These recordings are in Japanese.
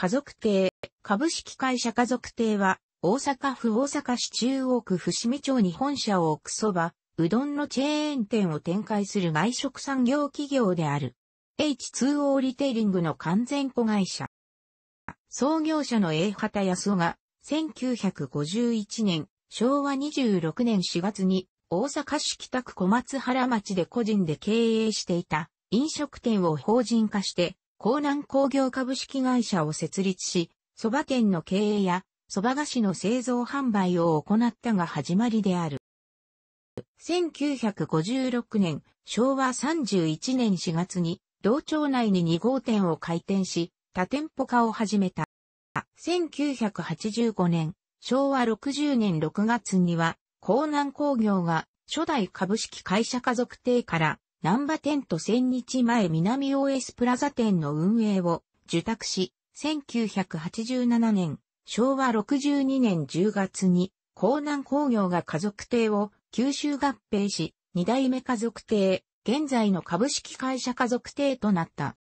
家族邸、株式会社家族邸は、大阪府大阪市中央区伏見町に本社を置くそば、うどんのチェーン店を展開する外食産業企業である。H2O リテイリングの完全子会社。創業者の永畑康夫が、1951年、昭和26年4月に、大阪市北区小松原町で個人で経営していた飲食店を法人化して、江南工業株式会社を設立し、蕎麦店の経営や、蕎麦菓子の製造販売を行ったが始まりである。1956年、昭和31年4月に、同町内に2号店を開店し、多店舗化を始めた。1985年、昭和60年6月には、江南工業が初代株式会社家族邸から、難波店と千日前南大江洲プラザ店の運営を受託し、1987年、昭和62年10月に、江南工業が家族邸を吸収合併し、2代目家族邸、現在の株式会社家族邸となった。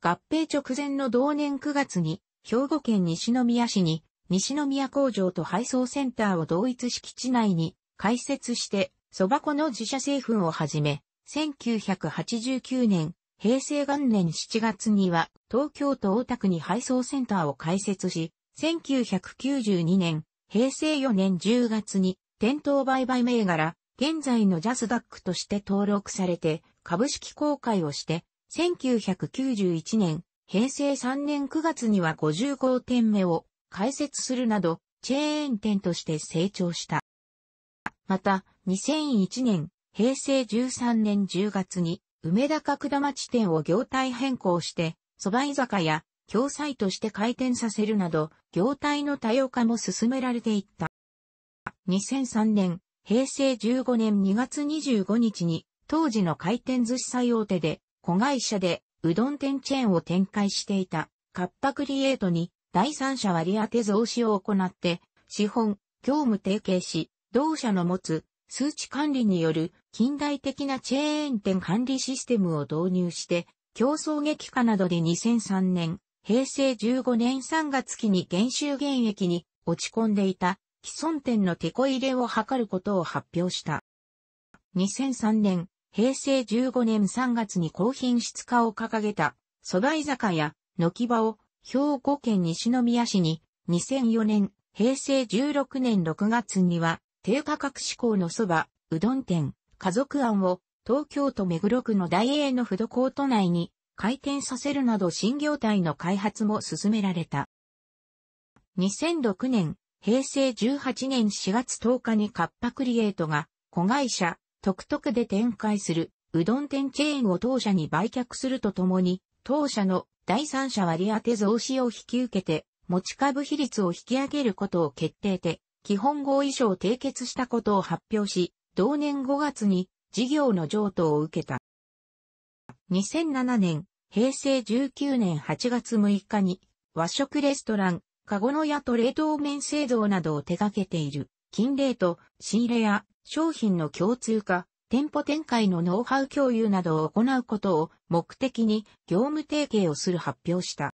合併直前の同年9月に、兵庫県西宮市に、西宮工場と配送センターを同一敷地内に開設して、蕎麦粉の自社製粉をはじめ、1989年、平成元年7月には、東京都大田区に配送センターを開設し、1992年、平成4年10月に、店頭売買銘柄、現在のジャスダックとして登録されて、株式公開をして、1991年、平成3年9月には55店目を開設するなど、チェーン店として成長した。また、2001年、平成13年10月に、梅田角田町店を業態変更して、蕎麦居酒屋、共催として開店させるなど、業態の多様化も進められていった。2003年、平成15年2月25日に、当時の回転寿司最大手で、子会社で、うどん店チェーンを展開していた、カッパクリエイトに、第三者割当増資を行って、資本、業務提携し、同社の持つ数値管理による近代的なチェーン店管理システムを導入して、競争激化などで2003年、平成15年3月期に減収減益に落ち込んでいた既存店のテコ入れを図ることを発表した。2003年、平成15年3月に高品質化を掲げた蕎麦居酒屋、軒場を兵庫県西宮市に2004年、平成16年6月には、低価格志向の蕎麦、うどん店、家族庵を東京都目黒区の大栄のフードコート内に開店させるなど新業態の開発も進められた。2006年、平成18年4月10日にカッパクリエイトが子会社、徳徳で展開するうどん店チェーンを当社に売却するとともに、当社の第三者割当増資を引き受けて、持ち株比率を引き上げることを決定で、基本合意書を締結したことを発表し、同年5月に事業の譲渡を受けた。2007年、平成19年8月6日に和食レストラン、かごのやと冷凍麺製造などを手掛けている、金冷と仕入れや商品の共通化、店舗展開のノウハウ共有などを行うことを目的に業務提携をする発表した。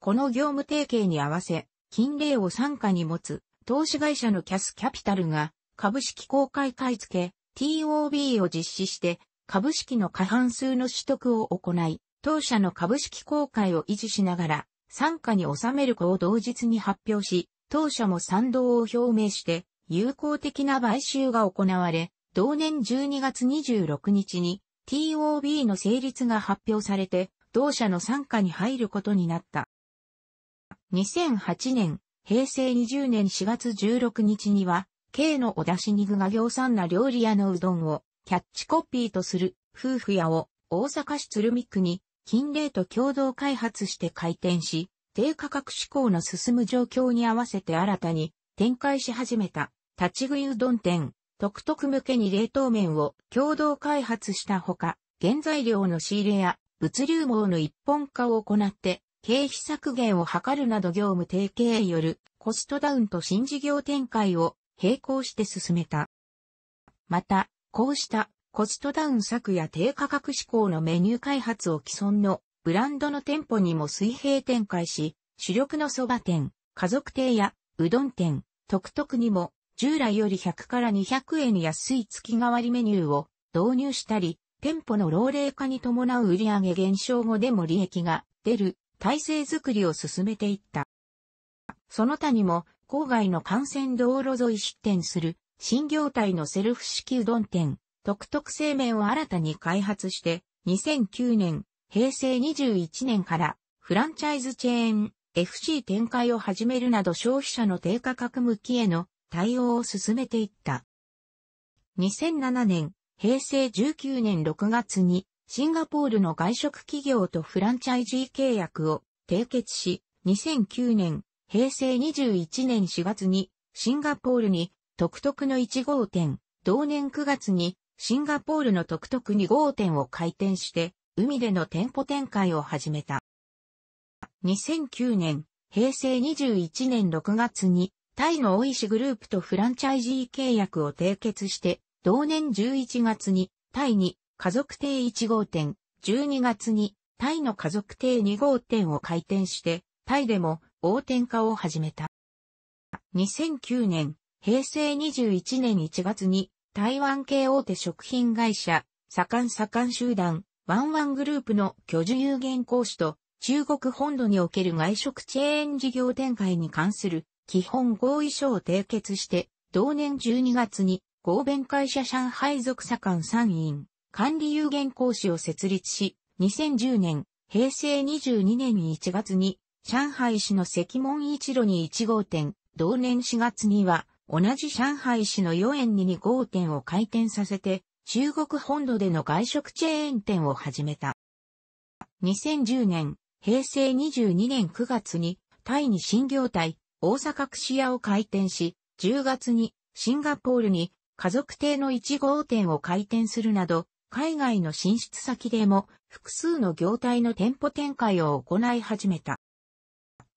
この業務提携に合わせ、金冷を傘下に持つ、投資会社のキャスキャピタルが株式公開買付 TOB を実施して株式の過半数の取得を行い、当社の株式公開を維持しながら傘下に収める子を同日に発表し、当社も賛同を表明して友好的な買収が行われ、同年12月26日に TOB の成立が発表されて同社の傘下に入ることになった。2008年、平成20年4月16日には、K のお出し肉が業産な料理屋のうどんをキャッチコピーとする夫婦屋を大阪市鶴見区に金冷と共同開発して開店し、低価格志向の進む状況に合わせて新たに展開し始めた立ち食いうどん店、徳徳向けに冷凍麺を共同開発したほか、原材料の仕入れや物流網の一本化を行って、経費削減を図るなど業務提携によるコストダウンと新事業展開を並行して進めた。また、こうしたコストダウン策や低価格志向のメニュー開発を既存のブランドの店舗にも水平展開し、主力の蕎麦店、家族亭や、うどん店、トクトクにも、従来より100から200円安い月替わりメニューを導入したり、店舗の老齢化に伴う売上減少後でも利益が出る体制づくりを進めていった。その他にも、郊外の幹線道路沿い出店する新業態のセルフ式うどん店、トクトク製麺を新たに開発して、2009年、平成21年からフランチャイズチェーン、FC 展開を始めるなど消費者の低価格向きへの対応を進めていった。2007年、平成19年6月にシンガポールの外食企業とフランチャイジー契約を締結し、2009年、平成21年4月にシンガポールにトクトクの1号店、同年9月にシンガポールのトクトク2号店を開店して、海での店舗展開を始めた。2009年、平成21年6月に、タイのオイシグループとフランチャイジー契約を締結して、同年11月にタイに家族亭1号店、12月にタイの家族亭2号店を開店して、タイでも応店化を始めた。2009年、平成21年1月に台湾系大手食品会社、サカン集団、ワンワングループの巨樹有限公司と中国本土における外食チェーン事業展開に関する基本合意書を締結して、同年12月に合弁会社上海属左官参院管理有限公司を設立し、2010年、平成22年1月に上海市の石門一路に1号店、同年4月には同じ上海市の豫園に2号店を開店させて、中国本土での外食チェーン店を始めた。2010年、平成22年9月にタイに新業態、大阪串屋を開店し、10月にシンガポールに家族亭の1号店を開店するなど、海外の進出先でも複数の業態の店舗展開を行い始めた。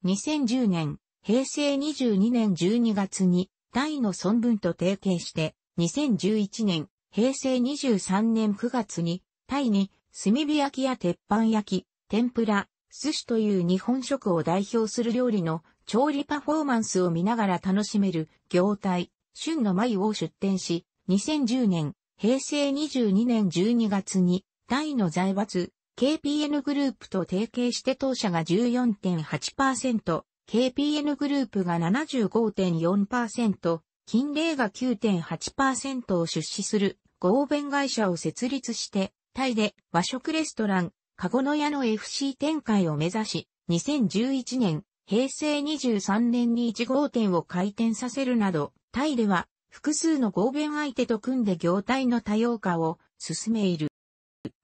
2010年、平成22年12月にタイの孫文と提携して、2011年、平成23年9月にタイに炭火焼きや鉄板焼き、天ぷら、寿司という日本食を代表する料理の調理パフォーマンスを見ながら楽しめる業態、旬の舞を出店し、2010年、平成22年12月に、タイの財閥、KPN グループと提携して当社が 14.8%、KPN グループが 75.4%、金麗が 9.8% を出資する合弁会社を設立して、タイで和食レストラン、かごの屋の FC 展開を目指し、2011年、平成23年に1号店を開店させるなど、タイでは複数の合弁相手と組んで業態の多様化を進めいる。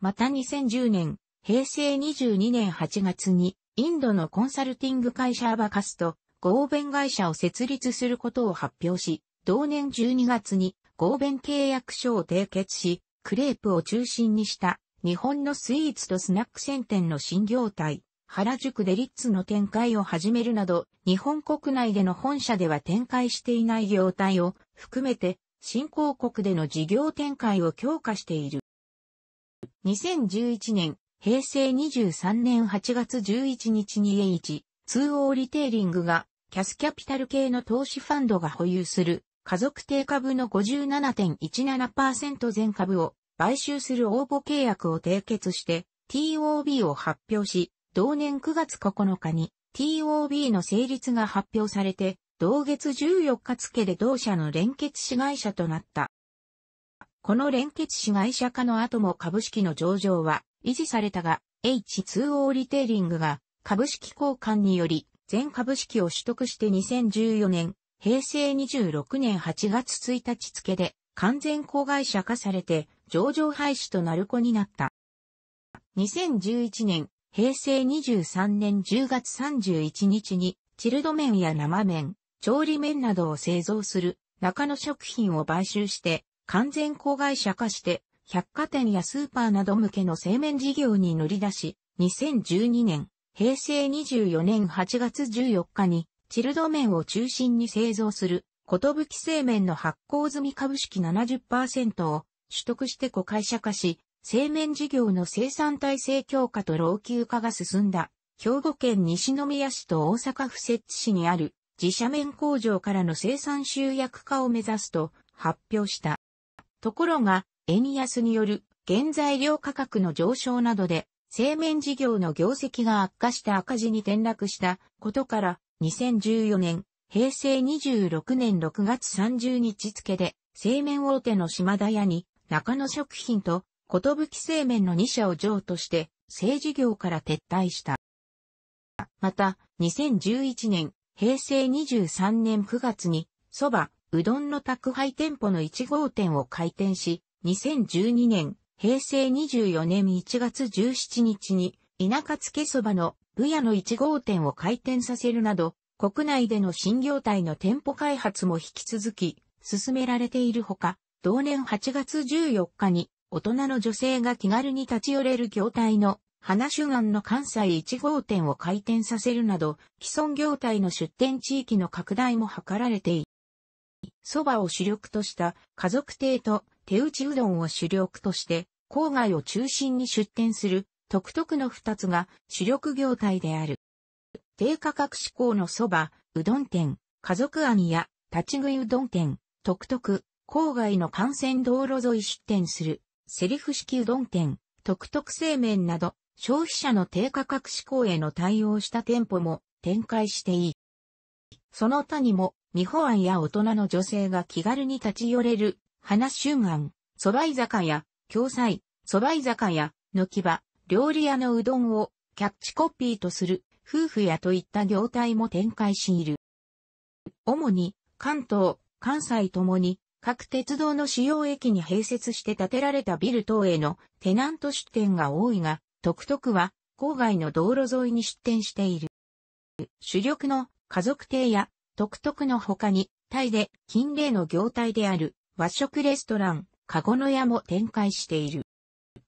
また2010年、平成22年8月にインドのコンサルティング会社アバカスと合弁会社を設立することを発表し、同年12月に合弁契約書を締結し、クレープを中心にした日本のスイーツとスナック専店の新業態。原宿デリッツの展開を始めるなど、日本国内での本社では展開していない業態を含めて、新興国での事業展開を強化している。2011年、平成23年8月11日に H2O リテイリングが、キャスキャピタル系の投資ファンドが保有する、家族定株の 57.17% 全株を買収する応募契約を締結して、TOB を発表し、同年9月9日に TOB の成立が発表されて、同月14日付で同社の連結子会社となった。この連結子会社化の後も株式の上場は維持されたが、H2O リテイリングが株式交換により全株式を取得して2014年、平成26年8月1日付で完全子会社化されて上場廃止となる子になった。2011年、平成23年10月31日に、チルド麺や生麺、調理麺などを製造する中野食品を買収して、完全子会社化して、百貨店やスーパーなど向けの製麺事業に乗り出し、2012年、平成24年8月14日に、チルド麺を中心に製造する、ことぶき製麺の発行済み株式 70% を取得して子会社化し、製麺事業の生産体制強化と老朽化が進んだ、兵庫県西宮市と大阪府摂津市にある自社麺工場からの生産集約化を目指すと発表した。ところが、円安による原材料価格の上昇などで、製麺事業の業績が悪化して赤字に転落したことから、2014年、平成26年6月30日付で、製麺大手の島田屋に、中野食品と、寿製麺の2社を譲渡して、製事業から撤退した。また、2011年、平成23年9月に、蕎麦、うどんの宅配店舗の1号店を開店し、2012年、平成24年1月17日に、田舎つけそばのブヤの1号店を開店させるなど、国内での新業態の店舗開発も引き続き進められているほか、同年8月14日に大人の女性が気軽に立ち寄れる業態の花酒庵の関西1号店を開店させるなど、既存業態の出店地域の拡大も図られている。蕎麦を主力とした家族亭と手打ちうどんを主力として、郊外を中心に出店する独特の2つが主力業態である。低価格志向のそば、うどん店、家族庵や立ち食いうどん店、独特、郊外の幹線道路沿い出店する、セリフ式うどん店、独特製麺など、消費者の低価格志向への対応した店舗も展開していい。その他にも、美保庵や大人の女性が気軽に立ち寄れる、花酒庵、そば居酒屋、共済、そば居酒屋、軒場、料理屋のうどんをキャッチコピーとする。夫婦屋といった業態も展開している。主に関東、関西ともに各鉄道の主要駅に併設して建てられたビル等へのテナント出店が多いが、独特は郊外の道路沿いに出店している。主力の家族亭や独特の他にタイで近例の業態である和食レストラン、かごの屋も展開している。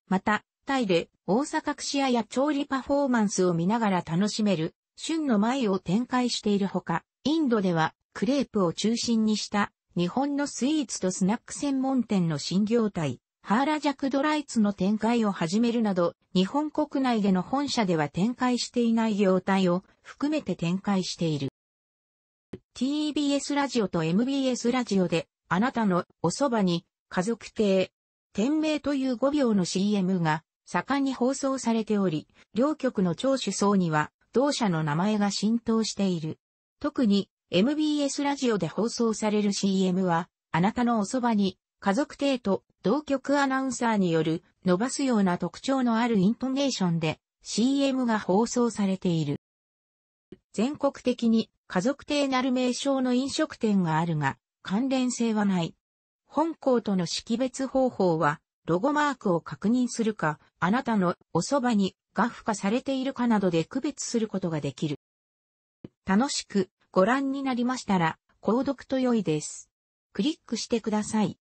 また、タイで大阪串屋や調理パフォーマンスを見ながら楽しめる旬の舞を展開しているほか、インドではクレープを中心にした日本のスイーツとスナック専門店の新業態、ハーラジャクドライツの展開を始めるなど、日本国内での本社では展開していない業態を含めて展開している。TBS ラジオと MBS ラジオであなたのおそばに家族亭、店名という5秒の CM が盛んに放送されており、両局の聴取層には、同社の名前が浸透している。特に、MBS ラジオで放送される CM は、あなたのおそばに、家族亭と同局アナウンサーによる、伸ばすような特徴のあるイントネーションで、CM が放送されている。全国的に、家族亭なる名称の飲食店があるが、関連性はない。本校との識別方法は、ロゴマークを確認するか、あなたのおそばにが付加されているかなどで区別することができる。楽しくご覧になりましたら、購読と良いです。クリックしてください。